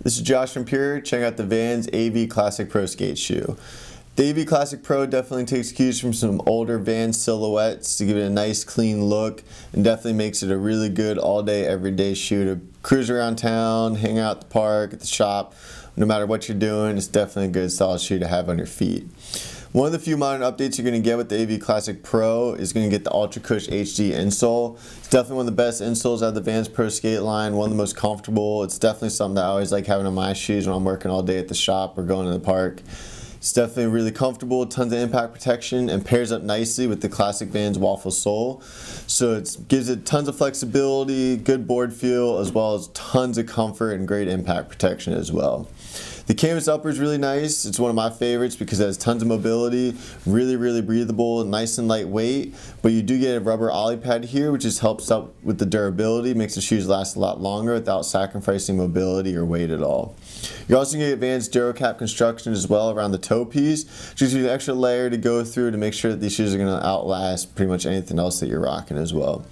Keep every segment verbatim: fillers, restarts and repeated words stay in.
This is Josh from Pure. Check out the Vans A V Classic Pro Skate shoe. The A V Classic Pro definitely takes cues from some older Vans silhouettes to give it a nice clean look, and definitely makes it a really good all day everyday shoe to cruise around town, hang out at the park, at the shop. No matter what you're doing, it's definitely a good solid shoe to have on your feet. One of the few modern updates you're going to get with the A V Classic Pro is going to get the Ultra Cush H D insole. It's definitely one of the best insoles out of the Vans Pro Skate line, one of the most comfortable. It's definitely something that I always like having on my shoes when I'm working all day at the shop or going to the park. It's definitely really comfortable, tons of impact protection, and pairs up nicely with the classic Vans Waffle Sole. So it gives it tons of flexibility, good board feel, as well as tons of comfort and great impact protection as well. The canvas upper is really nice. It's one of my favorites because it has tons of mobility, really, really breathable, nice and lightweight. But you do get a rubber ollie pad here, which just helps out with the durability, makes the shoes last a lot longer without sacrificing mobility or weight at all. You're also going to get Vans duro cap construction as well around the toe piece, which gives you an extra layer to go through to make sure that these shoes are going to outlast pretty much anything else that you're rocking as well.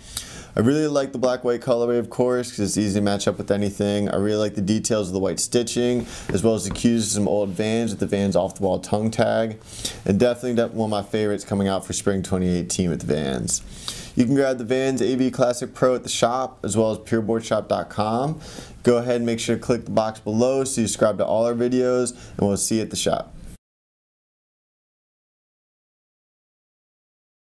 I really like the black white colorway, of course, because it's easy to match up with anything. I really like the details of the white stitching, as well as the cues of some old Vans with the Vans off the wall tongue tag, and definitely one of my favorites coming out for spring twenty eighteen with Vans. You can grab the Vans A V Classic Pro at the shop, as well as pureboardshop dot com. Go ahead and make sure to click the box below so you subscribe to all our videos, and we'll see you at the shop.